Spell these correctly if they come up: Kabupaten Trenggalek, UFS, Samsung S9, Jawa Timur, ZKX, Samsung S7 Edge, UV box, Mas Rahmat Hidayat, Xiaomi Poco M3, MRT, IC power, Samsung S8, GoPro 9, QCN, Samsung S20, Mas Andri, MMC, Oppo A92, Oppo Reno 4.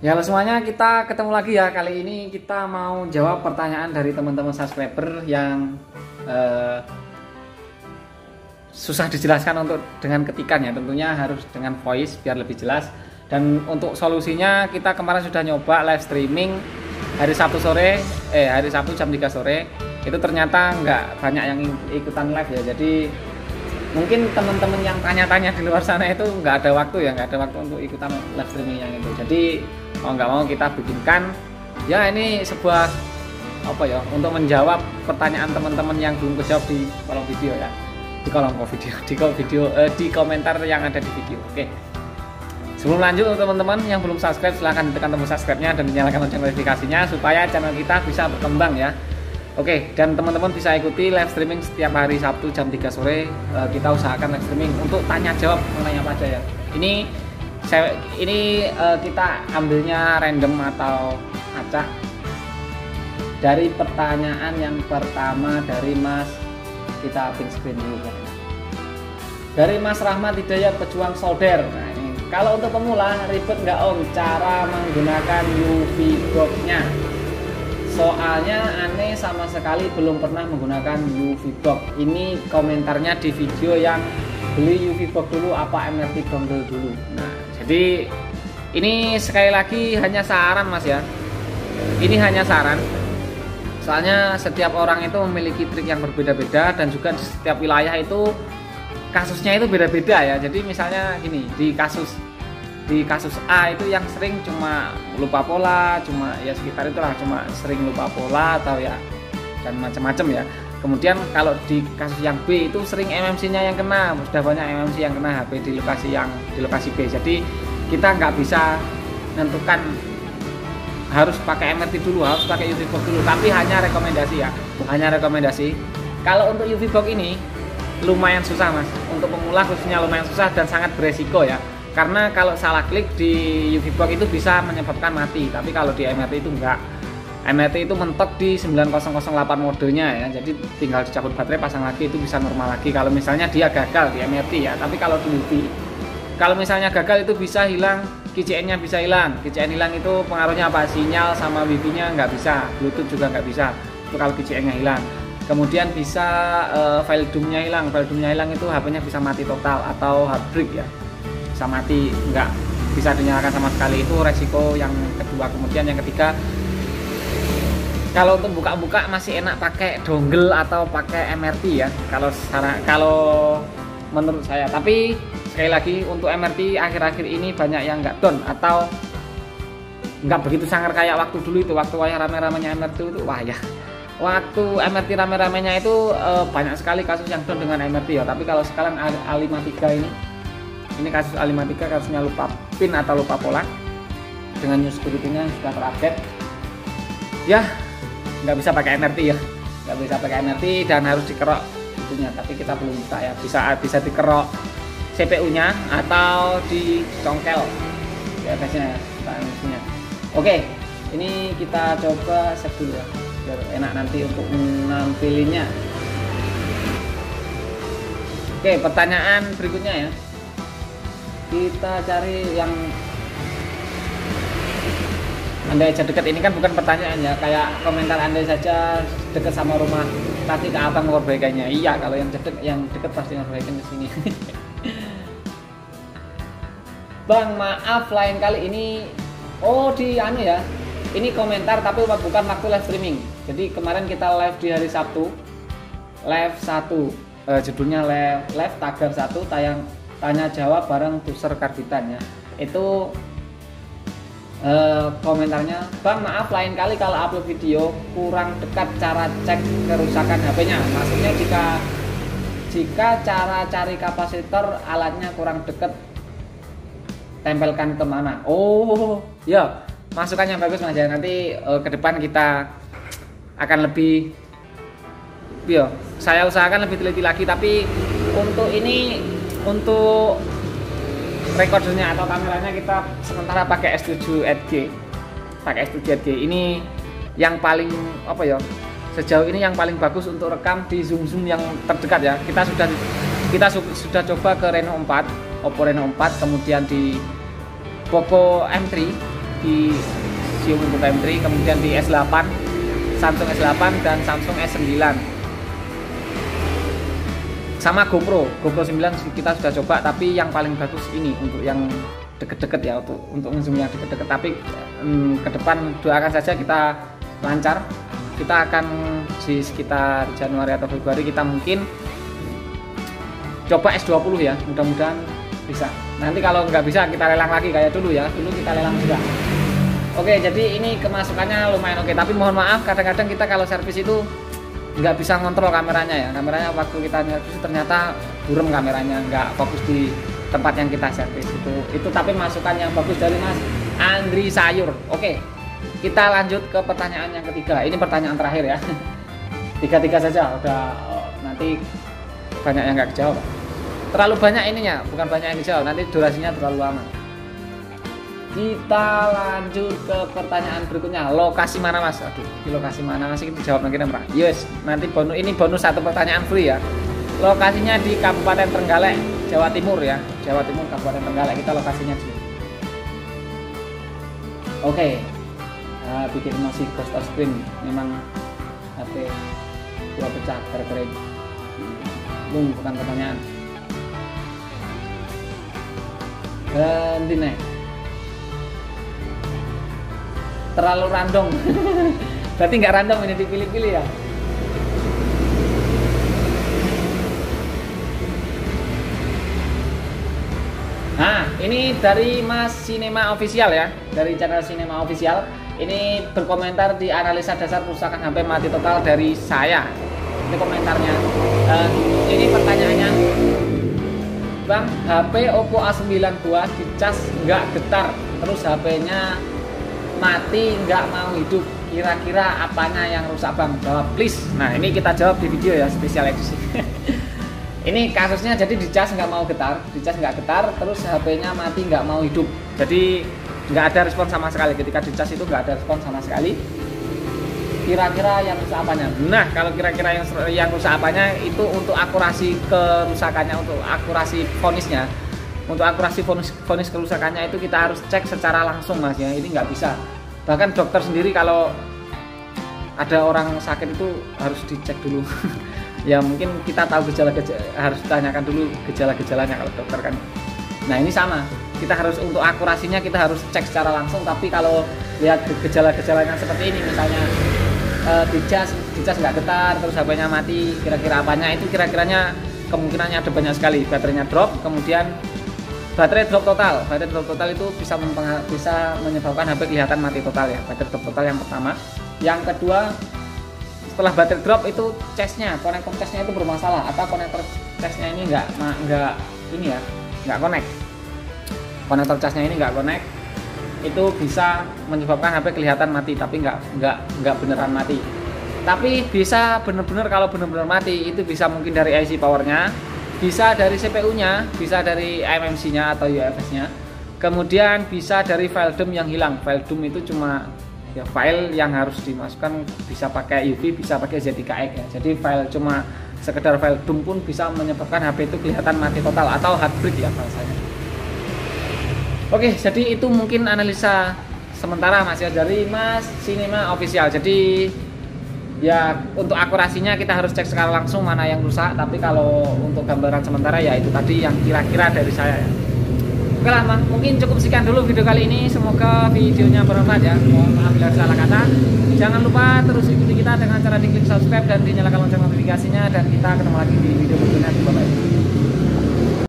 Ya halo semuanya, kita ketemu lagi ya. Kali ini kita mau jawab pertanyaan dari teman-teman subscriber yang susah dijelaskan untuk dengan ketikan ya. Tentunya harus dengan voice biar lebih jelas. Dan untuk solusinya kita kemarin sudah nyoba live streaming hari Sabtu jam 3 sore. Itu ternyata nggak banyak yang ikutan live ya. Jadi mungkin teman-teman yang tanya-tanya di luar sana itu nggak ada waktu ya, nggak ada waktu untuk ikutan live streaming yang itu. Jadi mau nggak mau kita bikinkan ya ini sebuah apa ya, untuk menjawab pertanyaan teman-teman yang belum kejawab di kolom video ya, di komentar yang ada di video. Oke, sebelum lanjut untuk teman-teman yang belum subscribe silahkan tekan tombol subscribe-nya dan nyalakan lonceng notifikasinya supaya channel kita bisa berkembang ya. Oke, dan teman-teman bisa ikuti live streaming setiap hari Sabtu jam 3 sore. Kita usahakan live streaming untuk tanya jawab mengenai apa aja ya. Ini kita ambilnya random atau acak dari pertanyaan yang pertama dari Mas, kita pin screen dulu ya. Dari Mas Rahmat Hidayat, pejuang solder. Nah, ini kalau untuk pemula ribet nggak Om cara menggunakan UV box-nya? Soalnya aneh sama sekali belum pernah menggunakan UV box. Ini komentarnya di video yang beli UV box dulu apa MRT dongle dulu. Nah, jadi ini sekali lagi hanya saran Mas ya. Ini hanya saran. Soalnya setiap orang itu memiliki trik yang berbeda-beda dan juga di setiap wilayah itu kasusnya itu beda-beda ya. Jadi misalnya gini, di kasus A itu yang sering cuma lupa pola, cuma ya sekitar itulah, cuma sering lupa pola atau ya dan macam-macam ya. Kemudian kalau di kasus yang B itu sering MMC-nya yang kena, sudah banyak MMC yang kena HP di lokasi B. Jadi kita nggak bisa menentukan harus pakai MRT dulu, harus pakai UV box dulu, tapi hanya rekomendasi ya, hanya rekomendasi. Kalau untuk UV box ini lumayan susah Mas, untuk pemula khususnya lumayan susah dan sangat beresiko ya. Karena kalau salah klik di UV box itu bisa menyebabkan mati, tapi kalau di MRT itu enggak. MRT itu mentok di 9008 modenya ya, jadi tinggal dicabut baterai pasang lagi itu bisa normal lagi. Kalau misalnya dia gagal di MRT ya, tapi kalau di UV, kalau misalnya gagal itu bisa hilang, QCN-nya bisa hilang. QCN hilang itu pengaruhnya apa? Sinyal sama wifi-nya nggak bisa, Bluetooth juga nggak bisa. Itu kalau QCN-nya hilang. Kemudian bisa file dumnya hilang. File dumnya hilang itu HP-nya bisa mati total atau hard brick ya. Mati nggak bisa dinyalakan sama sekali, itu resiko yang kedua. Kemudian yang ketiga, kalau untuk buka-buka masih enak pakai dongle atau pakai MRT ya, kalau menurut saya. Tapi sekali lagi untuk MRT akhir-akhir ini banyak yang nggak down atau nggak begitu sangar kayak waktu dulu itu, waktu wayah rame-ramenya MRT itu. Wah ya, waktu MRT rame-ramenya itu banyak sekali kasus yang down dengan MRT ya. Tapi kalau sekarang A53 ini kasus A53 kasusnya lupa pin atau lupa pola dengan new security-nya sudah terupdate ya, nggak bisa pakai MRT ya, nggak bisa pakai MRT dan harus dikerok itunya. Tapi kita belum bisa ya, bisa dikerok CPU-nya atau dicongkel UFS-nya ya. Oke, ini kita coba set dulu ya biar enak nanti untuk menampilinnya. Oke, pertanyaan berikutnya ya, kita cari yang andai aja dekat. Ini kan bukan pertanyaan ya, kayak komentar andai saja dekat sama rumah pasti ke abang ngorbaikannya. Iya, kalau yang deket pasti ngorbaikan ke sini. Bang, maaf lain kali ini. Oh, di anu ya. Ini komentar tapi bukan waktu live streaming. Jadi kemarin kita live di hari Sabtu. Live 1. Judulnya live tagar 1 tayang tanya jawab bareng Tuser Karbitan ya. Itu komentarnya, Bang maaf lain kali kalau upload video kurang dekat cara cek kerusakan HP-nya. Maksudnya jika cara cari kapasitor alatnya kurang dekat, tempelkan kemana? Oh ya, masukannya bagus Mas ya. Nanti ke depan kita akan lebih ya, saya usahakan lebih teliti lagi. Tapi untuk ini, untuk recordernya atau kameranya kita sementara pakai S7 Edge. Pakai S7 Edge ini yang paling apa ya? Sejauh ini yang paling bagus untuk rekam di zoom yang terdekat ya. Kita sudah coba ke Reno 4, Oppo Reno 4, kemudian di Poco M3 di Xiaomi Poco M3, kemudian di S8, Samsung S8 dan Samsung S9. Sama GoPro 9 kita sudah coba, tapi yang paling bagus ini untuk yang deket-deket ya, untuk zoom yang deket-deket. Tapi ke depan doakan saja kita lancar. Kita akan di sekitar Januari atau Februari kita mungkin coba S20 ya, mudah-mudahan bisa. Nanti kalau nggak bisa kita lelang lagi kayak dulu ya, dulu kita lelang juga. Oke, jadi ini kemasukannya lumayan oke, tapi mohon maaf kadang-kadang kita kalau servis itu nggak bisa ngontrol kameranya ya. Kameranya waktu kita servis ternyata burem kameranya, nggak fokus di tempat yang kita servis itu. Tapi masukan yang bagus dari Mas Andri Sayur. Oke, kita lanjut ke pertanyaan yang ketiga. Ini pertanyaan terakhir ya, tiga-tiga saja udah, nanti banyak yang nggak kejawab, terlalu banyak ininya, bukan banyak yang dijawab, nanti durasinya terlalu lama. Kita lanjut ke pertanyaan berikutnya. Lokasi mana Mas? Oke, di lokasi mana Mas? Kita jawab nanti Mas. Yes, nanti bonus, ini bonus satu pertanyaan free ya. Lokasinya di Kabupaten Trenggalek, Jawa Timur ya. Jawa Timur, Kabupaten Trenggalek. Kita lokasinya di sini. Oke, bikin masih ghost of screen. Memang HP dua pecah keren. Bukan pertanyaan. Ganti nih, terlalu random. Berarti nggak random, ini dipilih-pilih ya. Nah, ini dari Mas Cinema Official ya, dari channel Cinema Official. Ini berkomentar di analisa dasar kerusakan HP mati total dari saya. Ini komentarnya. Ini pertanyaannya, Bang, HP Oppo A92 dicas nggak getar, terus HP-nya mati nggak mau hidup, kira-kira apanya yang rusak Bang? Jawab please. Nah, ini kita jawab di video ya, spesial edisi. Ini kasusnya jadi dicas nggak mau getar, terus HP-nya mati nggak mau hidup, jadi nggak ada respon sama sekali. Ketika dicas itu nggak ada respon sama sekali. Kira-kira yang rusak apanya? Nah, kalau kira-kira yang rusak apanya itu untuk akurasi kerusakannya, untuk akurasi vonisnya. Untuk akurasi vonis kerusakannya itu kita harus cek secara langsung Mas ya, ini nggak bisa. Bahkan dokter sendiri kalau ada orang sakit itu harus dicek dulu. Ya mungkin kita tahu gejala-gejala, harus tanyakan dulu gejala-gejalanya kalau dokter kan. Nah, ini sama, kita harus untuk akurasinya kita harus cek secara langsung. Tapi kalau lihat gejala-gejalanya seperti ini, misalnya dicas nggak getar, terus HP-nya mati, kira-kira apanya itu? Kira-kiranya kemungkinannya ada banyak sekali. Baterainya drop, kemudian baterai drop total. Baterai drop total itu bisa menyebabkan HP kelihatan mati total ya. Baterai drop total yang pertama. Yang kedua, setelah baterai drop itu casnya, konektor casnya itu bermasalah, atau konektor casnya ini nggak connect. Konektor casnya ini nggak connect, itu bisa menyebabkan HP kelihatan mati tapi nggak beneran mati. Tapi bisa bener-bener, kalau bener-bener mati itu bisa mungkin dari IC powernya, bisa dari CPU-nya, bisa dari MMC-nya atau UFS-nya. Kemudian bisa dari file dump yang hilang. File dump itu cuma ya file yang harus dimasukkan, bisa pakai UV, bisa pakai ZKX ya. Jadi file cuma sekedar file dump pun bisa menyebabkan HP itu kelihatan mati total atau heartbreak ya bahasanya. Oke, jadi itu mungkin analisa sementara Mas ya dari Mas Cinema Official. Jadi ya untuk akurasinya kita harus cek secara langsung mana yang rusak, tapi kalau untuk gambaran sementara ya itu tadi yang kira-kira dari saya ya. Oke lah, mungkin cukup sekian dulu video kali ini, semoga videonya bermanfaat ya. Mohon maaf bila salah kata, jangan lupa terus ikuti kita dengan cara diklik subscribe dan dinyalakan lonceng notifikasinya, dan kita ketemu lagi di video berikutnya. Bye-bye.